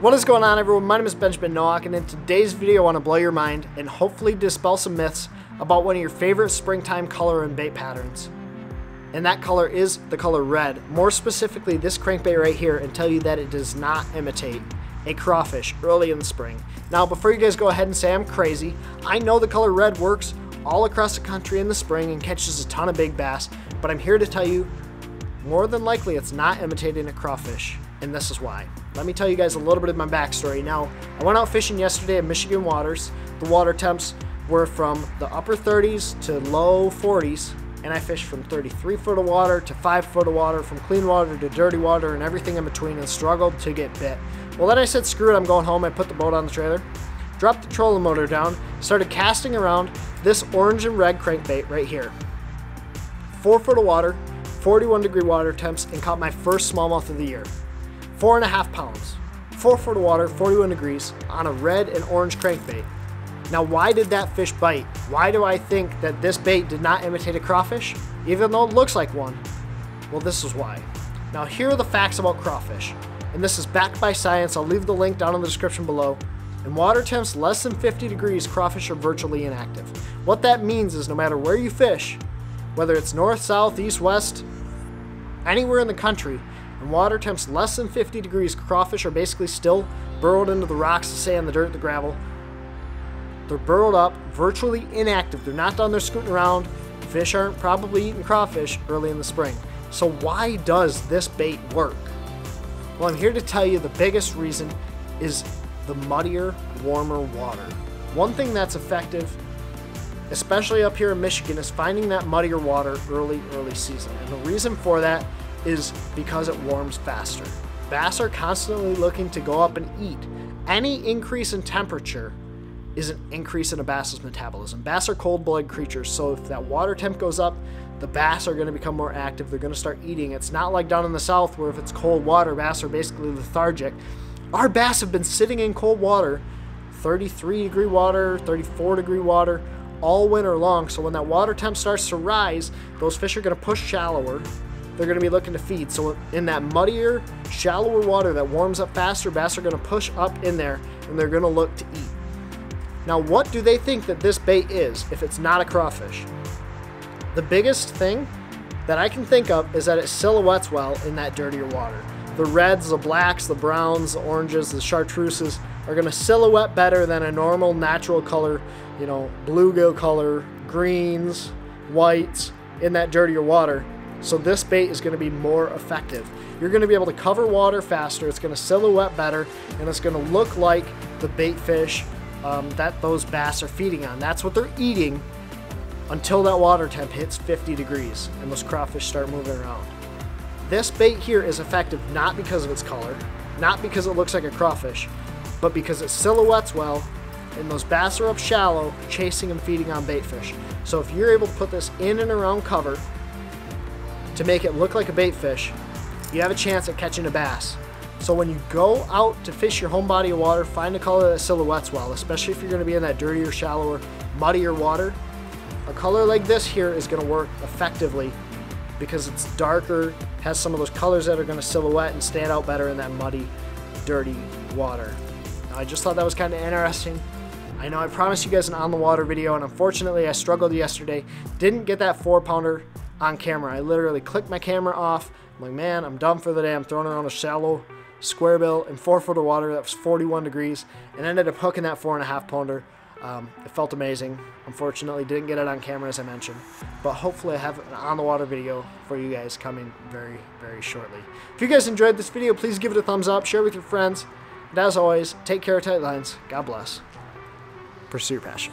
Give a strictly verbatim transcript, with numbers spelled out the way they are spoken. What is going on, everyone? My name is Benjamin Nowak, and in today's video I want to blow your mind and hopefully dispel some myths about one of your favorite springtime color and bait patterns. And that color is the color red, more specifically this crankbait right here, and tell you that it does not imitate a crawfish early in the spring. Now before you guys go ahead and say I'm crazy, I know the color red works all across the country in the spring and catches a ton of big bass, but I'm here to tell you more than likely it's not imitating a crawfish. And this is why. Let me tell you guys a little bit of my backstory. Now, I went out fishing yesterday in Michigan waters. The water temps were from the upper thirties to low forties, and I fished from thirty-three foot of water to five foot of water, from clean water to dirty water and everything in between, and struggled to get bit. Well, then I said, screw it, I'm going home. I put the boat on the trailer, dropped the trolling motor down, started casting around this orange and red crankbait right here. four foot of water, forty-one degree water temps, and caught my first smallmouth of the year. Four and a half pounds, four foot of water, forty-one degrees on a red and orange crankbait. Now, why did that fish bite? Why do I think that this bait did not imitate a crawfish, even though it looks like one? Well, this is why. Now, here are the facts about crawfish, and this is backed by science. I'll leave the link down in the description below. In water temps less than fifty degrees, crawfish are virtually inactive. What that means is no matter where you fish, whether it's north, south, east, west, anywhere in the country, and water temps less than fifty degrees, crawfish are basically still burrowed into the rocks, the sand, the dirt, the gravel. They're burrowed up, virtually inactive. They're not down there scooting around. Fish aren't probably eating crawfish early in the spring. So why does this bait work? Well, I'm here to tell you the biggest reason is the muddier, warmer water. One thing that's effective, especially up here in Michigan, is finding that muddier water early, early season. And the reason for that is because it warms faster. Bass are constantly looking to go up and eat. Any increase in temperature is an increase in a bass's metabolism. Bass are cold-blooded creatures, so if that water temp goes up, the bass are going to become more active. They're going to start eating. It's not like down in the south where if it's cold water, bass are basically lethargic. Our bass have been sitting in cold water, thirty-three degree water, thirty-four degree water, all winter long. So when that water temp starts to rise, those fish are going to push shallower. They're going to be looking to feed. So in that muddier, shallower water that warms up faster, bass are going to push up in there and they're going to look to eat. Now, what do they think that this bait is if it's not a crawfish? The biggest thing that I can think of is that it silhouettes well in that dirtier water. The reds, the blacks, the browns, the oranges, the chartreuses are going to silhouette better than a normal natural color, you know, bluegill color, greens, whites in that dirtier water. So this bait is going to be more effective. You're going to be able to cover water faster, it's going to silhouette better, and it's going to look like the bait fish um, that those bass are feeding on. That's what they're eating until that water temp hits fifty degrees and those crawfish start moving around. This bait here is effective not because of its color, not because it looks like a crawfish, but because it silhouettes well and those bass are up shallow chasing and feeding on bait fish. So if you're able to put this in and around cover to make it look like a bait fish, you have a chance at catching a bass. So when you go out to fish your home body of water, find a color that silhouettes well, especially if you're going to be in that dirtier, shallower, muddier water. A color like this here is going to work effectively because it's darker, has some of those colors that are going to silhouette and stand out better in that muddy, dirty water. Now, I just thought that was kind of interesting. I know I promised you guys an on the water video, and unfortunately I struggled yesterday, didn't get that four pounder on camera. I literally clicked my camera off. I'm like, man, I'm done for the day. I'm throwing around a shallow square bill in four foot of water that was forty-one degrees, and ended up hooking that four and a half pounder. Um, it felt amazing. Unfortunately, didn't get it on camera as I mentioned, but hopefully I have an on the water video for you guys coming very, very shortly. If you guys enjoyed this video, please give it a thumbs up, share with your friends, and as always, take care of tight lines. God bless. Pursue your passion.